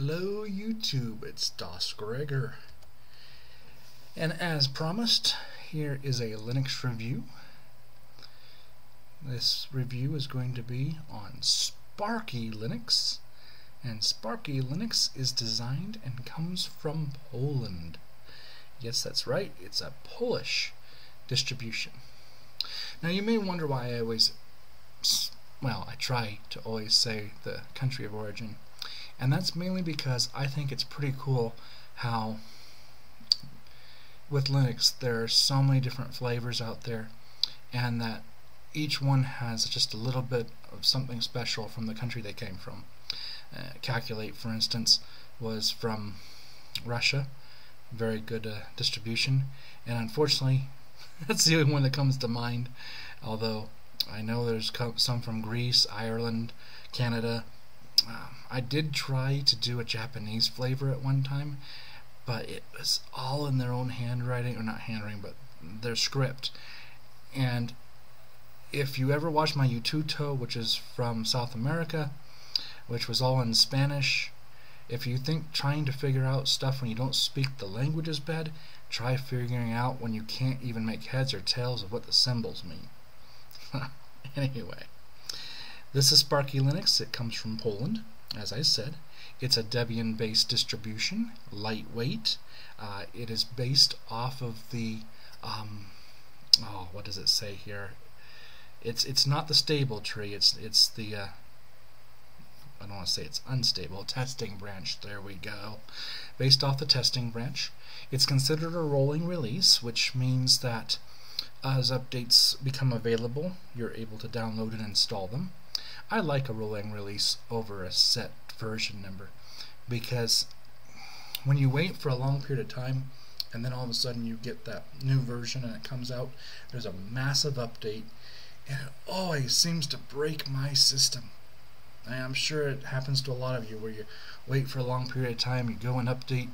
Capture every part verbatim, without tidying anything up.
Hello YouTube, it's DasGregor, and as promised, here is a Linux review. This review is going to be on Sparky Linux, and Sparky Linux is designed and comes from Poland. Yes, that's right, it's a Polish distribution. Now you may wonder why I always, well, I try to always say the country of origin. And that's mainly because I think it's pretty cool how with Linux there are so many different flavors out there, and that each one has just a little bit of something special from the country they came from. Uh, Calculate, for instance, was from Russia, very good uh, distribution, and unfortunately that's the only one that comes to mind, although I know there's some from Greece, Ireland, Canada. Um, I did try to do a Japanese flavor at one time, but it was all in their own handwriting, or not handwriting, but their script. And if you ever watch my Utah, which is from South America, which was all in Spanish, if you think trying to figure out stuff when you don't speak the language is bad, try figuring out when you can't even make heads or tails of what the symbols mean. Anyway. This is Sparky Linux. It comes from Poland, as I said. It's a Debian-based distribution, lightweight. Uh, it is based off of the, um, oh, what does it say here? It's it's not the stable tree. It's it's the, uh, I don't want to say it's unstable, testing branch. There we go. Based off the testing branch. It's considered a rolling release, which means that as updates become available, you're able to download and install them. I like a rolling release over a set version number, because when you wait for a long period of time and then all of a sudden you get that new version and it comes out, there's a massive update, and it always seems to break my system. I am sure it happens to a lot of you, where you wait for a long period of time, you go and update,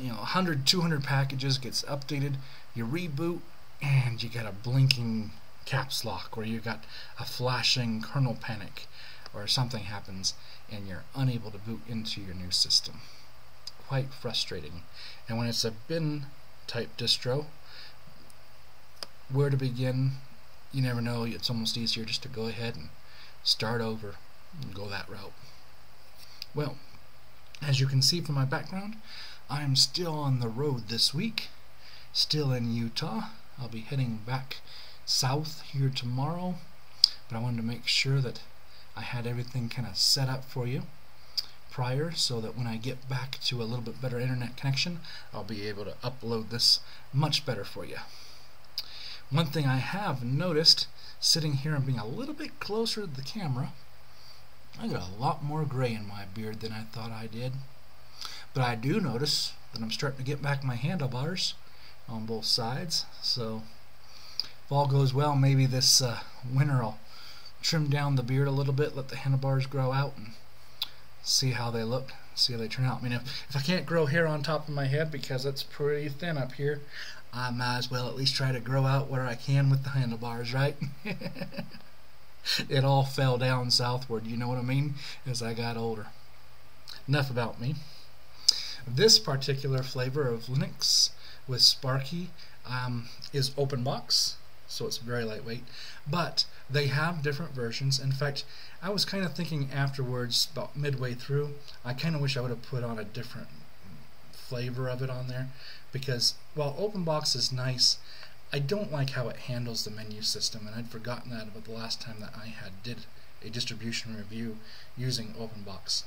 you know, one hundred, two hundred packages gets updated, you reboot, and you get a blinking caps lock, where you got a flashing kernel panic, or something happens and you're unable to boot into your new system. Quite frustrating. And when it's a bin type distro, where to begin, you never know. It's almost easier just to go ahead and start over and go that route. Well, as you can see from my background, I'm still on the road this week, still in Utah. I'll be heading back south here tomorrow, but I wanted to make sure that I had everything kind of set up for you prior, so that when I get back to a little bit better internet connection, I'll be able to upload this much better for you. One thing I have noticed, sitting here and being a little bit closer to the camera, I got a lot more gray in my beard than I thought I did, but I do notice that I'm starting to get back my handlebars on both sides, so if all goes well, maybe this uh, winter I'll trim down the beard a little bit, let the handlebars grow out, and see how they look, see how they turn out. I mean, if, if I can't grow hair on top of my head because it's pretty thin up here, I might as well at least try to grow out where I can with the handlebars, right? It all fell down southward, you know what I mean, as I got older. Enough about me. This particular flavor of Linux with Sparky um, is Openbox. So it's very lightweight, but they have different versions. In fact, I was kind of thinking afterwards, about midway through, I kind of wish I would have put on a different flavor of it on there, because while Openbox is nice, I don't like how it handles the menu system, and I'd forgotten that about the last time that I had did a distribution review using Openbox.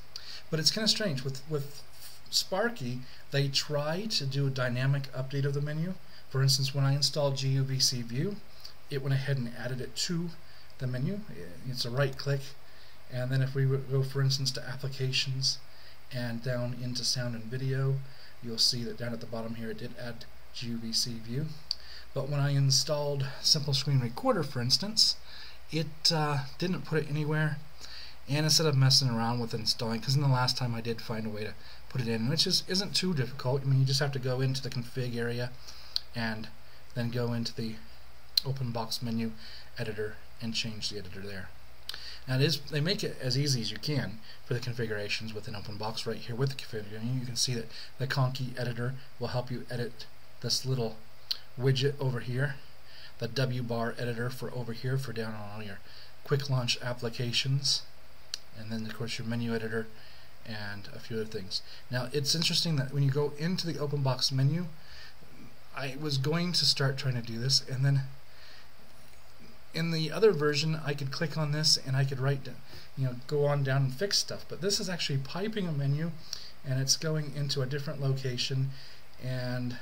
But it's kind of strange with with Sparky. They try to do a dynamic update of the menu. For instance, when I installed GUVCView, it went ahead and added it to the menu. It's a right click, and then if we would go, for instance, to applications and down into sound and video, you'll see that down at the bottom here it did add GUVCView. But when I installed Simple Screen Recorder, for instance, it uh, didn't put it anywhere, and instead of messing around with installing, because in the last time I did find a way to put it in, which is, isn't too difficult. I mean, you just have to go into the config area and then go into the Openbox menu editor and change the editor there. Now it is, they make it as easy as you can for the configurations within Openbox. Right here with the configuration, you can see that the Conky editor will help you edit this little widget over here, the W bar editor for over here for down on all your quick launch applications, and then of course your menu editor and a few other things. Now it's interesting that when you go into the Openbox menu, I was going to start trying to do this, and then in the other version I could click on this and I could write, you know, go on down and fix stuff, but this is actually piping a menu and it's going into a different location, and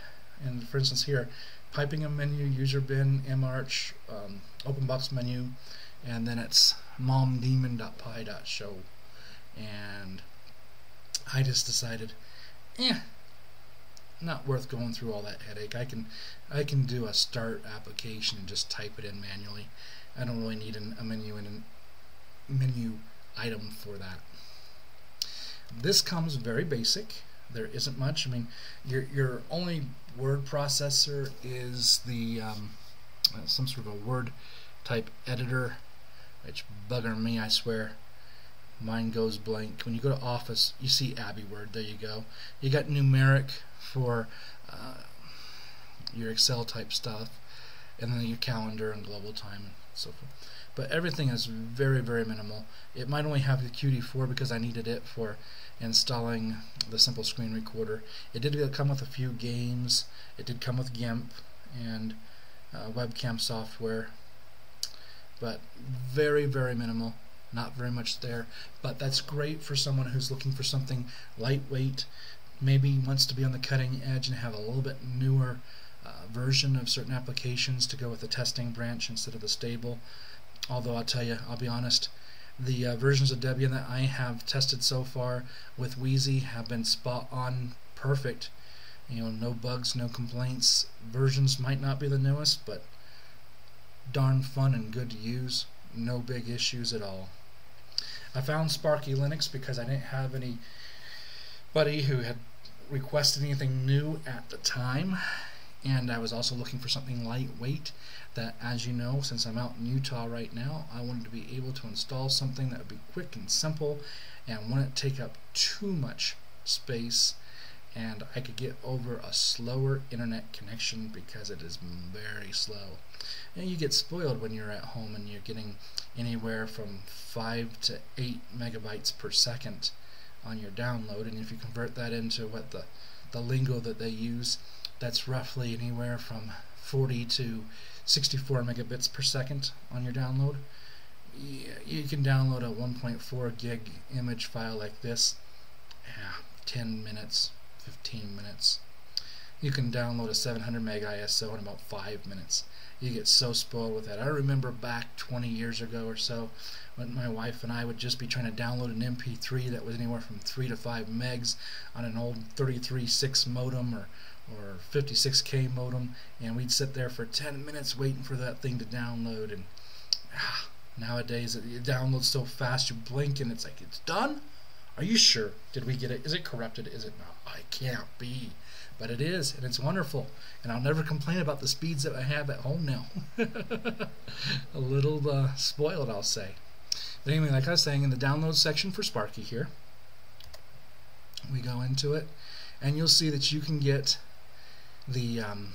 and for instance here, piping a menu, user bin, march, um, Openbox menu, and then it's momdaemon.py.show, and I just decided, eh, not worth going through all that headache. I can I can do a start application and just type it in manually. I don't really need an, a menu and a menu item for that. This comes very basic. There isn't much. I mean, your your only word processor is the um, some sort of a word type editor, which bugger me, I swear. Mine goes blank. When you go to Office, you see AbiWord. There you go. You got Numeric for uh, your Excel type stuff, and then your calendar and global time and so forth. But everything is very, very minimal. It might only have the Q T four because I needed it for installing the Simple Screen Recorder. It did come with a few games. It did come with GIMP and uh, webcam software, but very, very minimal. Not very much there, but that's great for someone who's looking for something lightweight, maybe wants to be on the cutting edge and have a little bit newer uh, version of certain applications to go with the testing branch instead of the stable. Although I'll tell you, I'll be honest, the uh, versions of Debian that I have tested so far with Wheezy have been spot on perfect. You know, no bugs, no complaints. Versions might not be the newest, but darn fun and good to use. No big issues at all. I found Sparky Linux because I didn't have anybody who had requested anything new at the time, and I was also looking for something lightweight that, as you know, since I'm out in Utah right now, I wanted to be able to install something that would be quick and simple and wouldn't take up too much space, and I could get over a slower internet connection because it is very slow. And you get spoiled when you're at home and you're getting anywhere from five to eight megabytes per second on your download, and if you convert that into what the, the lingo that they use, that's roughly anywhere from forty to sixty-four megabits per second on your download. You can download a one point four gig image file like this, ten minutes, fifteen minutes. You can download a seven hundred meg I S O in about five minutes. You get so spoiled with that. I remember back twenty years ago or so when my wife and I would just be trying to download an M P three that was anywhere from three to five megs on an old thirty-three six modem or or fifty-six K modem, and we'd sit there for ten minutes waiting for that thing to download. And ah, nowadays it, it downloads so fast you blink and it's like, it's done. Are you sure? Did we get it? Is it corrupted? Is it not? I can't be. But it is, and it's wonderful. And I'll never complain about the speeds that I have at home now. A little uh, spoiled, I'll say. But anyway, like I was saying, in the download section for Sparky here, we go into it, and you'll see that you can get the, um,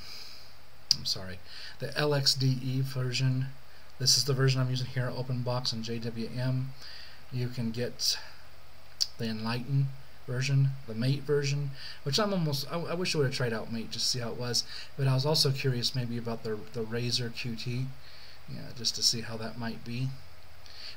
I'm sorry, the L X D E version. This is the version I'm using here, Openbox and J W M. You can get the Enlighten version, the Mate version, which I'm almost, I, I wish I would have tried out Mate just to see how it was, but I was also curious maybe about the, the Razor Q T, you know, just to see how that might be.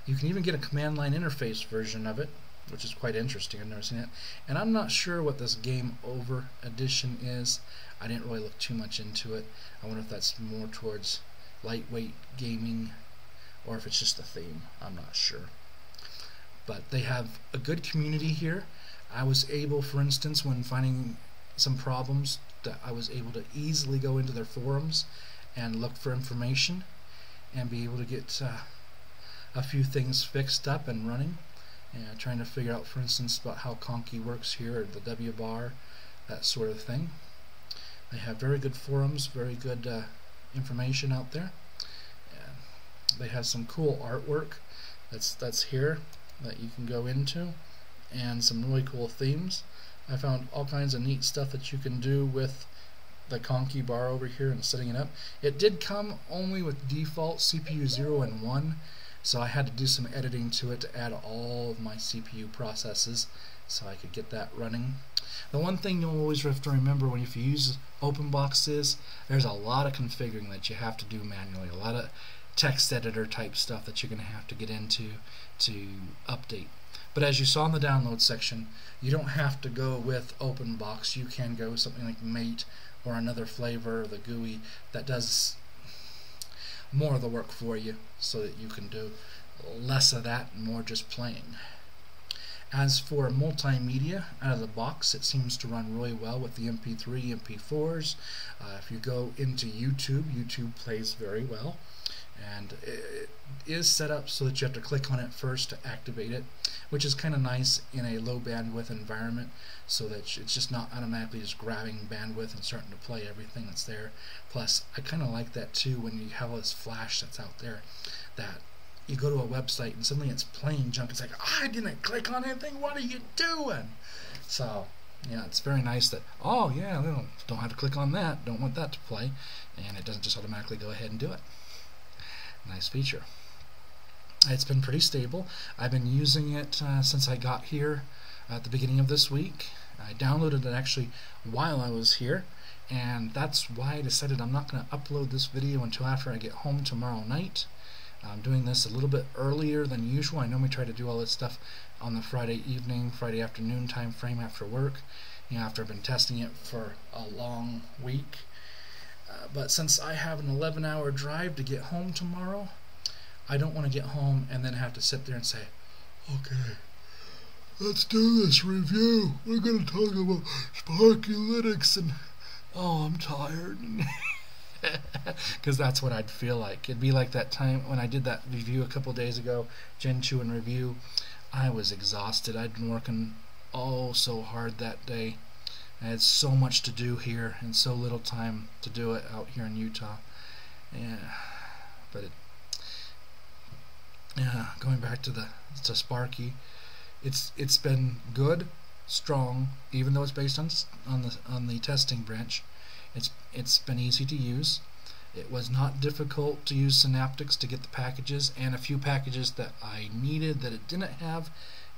You can even get a command line interface version of it, which is quite interesting. I've never seen it, and I'm not sure what this Game Over edition is. I didn't really look too much into it. I wonder if that's more towards lightweight gaming or if it's just the theme. I'm not sure. But they have a good community here. I was able, for instance, when finding some problems, that I was able to easily go into their forums and look for information and be able to get uh, a few things fixed up and running. And trying to figure out, for instance, about how Conky works here, or the W bar, that sort of thing. They have very good forums, very good uh, information out there. And they have some cool artwork that's that's here that you can go into, and some really cool themes. I found all kinds of neat stuff that you can do with the Conky bar over here and setting it up. It did come only with default C P U zero and one, so I had to do some editing to it to add all of my C P U processes so I could get that running. The one thing you'll always have to remember when if you use Openbox is there's a lot of configuring that you have to do manually, a lot of text editor type stuff that you're going to have to get into to update. But as you saw in the download section, you don't have to go with Openbox. You can go with something like Mate or another flavor, the G U I, that does more of the work for you so that you can do less of that and more just playing. As for multimedia, out of the box, it seems to run really well with the M P three, M P fours. Uh, if you go into YouTube, YouTube plays very well. And it is set up so that you have to click on it first to activate it, which is kind of nice in a low bandwidth environment, so that it's just not automatically just grabbing bandwidth and starting to play everything that's there. Plus, I kind of like that too when you have this flash that's out there, that you go to a website and suddenly it's playing junk. It's like, I didn't click on anything, what are you doing? So, yeah, it's very nice that, oh yeah, don't, don't have to click on that, don't want that to play, and it doesn't just automatically go ahead and do it. Nice feature. It's been pretty stable. I've been using it uh, since I got here at the beginning of this week. I downloaded it actually while I was here, and that's why I decided I'm not going to upload this video until after I get home tomorrow night. I'm doing this a little bit earlier than usual. I normally try to do all this stuff on the Friday evening, Friday afternoon time frame after work, you know, after I've been testing it for a long week. Uh, but since I have an eleven hour drive to get home tomorrow, I don't want to get home and then have to sit there and say, okay, let's do this review. We're going to talk about Sparky Linux and, oh, I'm tired. Because that's what I'd feel like. It'd be like that time when I did that review a couple days ago, Gentoo and review. I was exhausted. I'd been working oh so hard that day. I had so much to do here and so little time to do it out here in Utah. Yeah, but it, yeah, going back to the to Sparky, it's it's been good, strong. Even though it's based on on the on the testing branch, it's it's been easy to use. It was not difficult to use Synaptics to get the packages, and a few packages that I needed that it didn't have.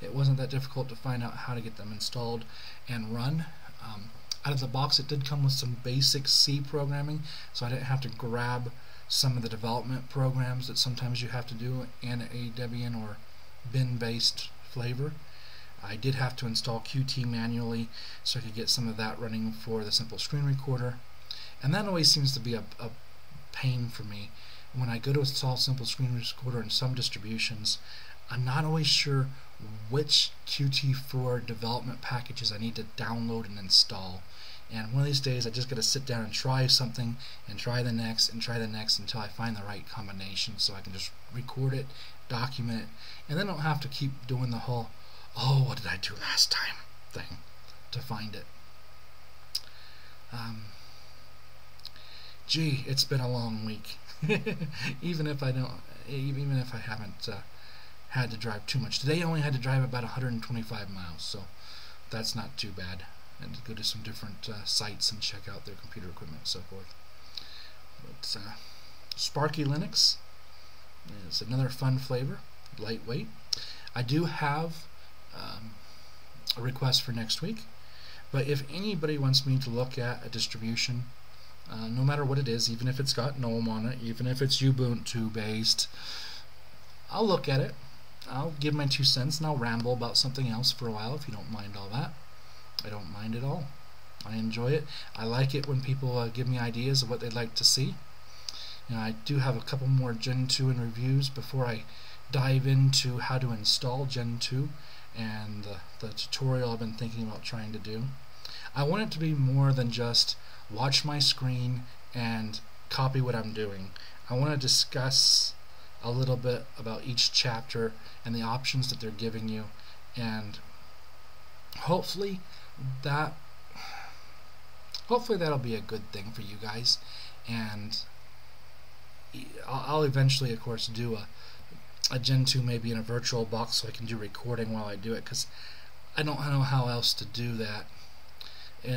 It wasn't that difficult to find out how to get them installed and run. Um, out of the box, it did come with some basic C programming, so I didn't have to grab some of the development programs that sometimes you have to do in a Debian or bin-based flavor. I did have to install Qt manually so I could get some of that running for the Simple Screen Recorder, and that always seems to be a, a pain for me. When I go to install Simple Screen Recorder in some distributions, I'm not always sure which Q T four development packages I need to download and install. And one of these days I just gotta sit down and try something and try the next and try the next until I find the right combination, so I can just record it, document it, and then I don't have to keep doing the whole, oh, what did I do last time thing to find it. Um, gee, it's been a long week. Even if I don't, even if I haven't uh, had to drive too much. Today I only had to drive about one hundred twenty-five miles, so that's not too bad. And to go to some different uh, sites and check out their computer equipment and so forth. But uh, Sparky Linux is another fun flavor, lightweight. I do have um, a request for next week, but if anybody wants me to look at a distribution, uh, no matter what it is, even if it's got GNOME on it, even if it's Ubuntu based, I'll look at it. I'll give my two cents and I'll ramble about something else for a while if you don't mind all that. I don't mind at all. I enjoy it. I like it when people uh, give me ideas of what they'd like to see. You know, I do have a couple more Gentoo and reviews before I dive into how to install Gentoo and uh, the tutorial I've been thinking about trying to do. I want it to be more than just watch my screen and copy what I'm doing. I want to discuss a little bit about each chapter and the options that they're giving you, and hopefully that hopefully that'll be a good thing for you guys. And I'll eventually, of course, do a a Gentoo maybe in a virtual box so I can do recording while I do it, because I don't know how else to do that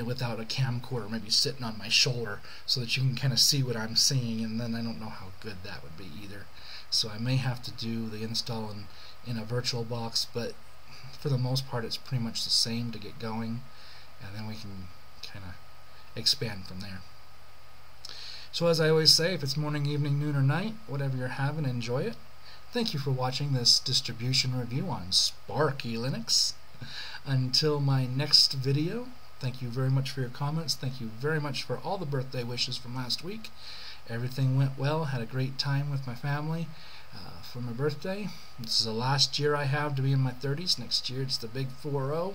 without a camcorder maybe sitting on my shoulder so that you can kind of see what I'm seeing, and then I don't know how good that would be either. So I may have to do the install in, in a virtual box, but for the most part it's pretty much the same to get going, and then we can kind of expand from there. So as I always say, if it's morning, evening, noon, or night, whatever you're having, enjoy it. Thank you for watching this distribution review on Sparky Linux. Until my next video, thank you very much for your comments. Thank you very much for all the birthday wishes from last week. Everything went well. Had a great time with my family uh, for my birthday. This is the last year I have to be in my thirties. Next year it's the big four oh.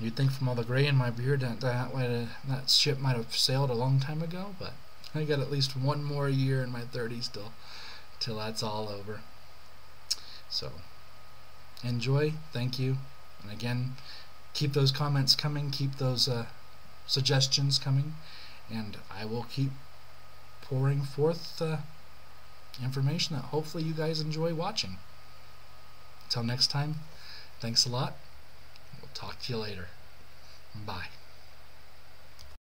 You'd think from all the gray in my beard that that, way, that ship might have sailed a long time ago, but I got at least one more year in my thirties till, till that's all over. So enjoy, thank you, and again, keep those comments coming, keep those uh, suggestions coming, and I will keep pouring forth uh, information that hopefully you guys enjoy watching. Until next time, thanks a lot. Talk to you later. Bye.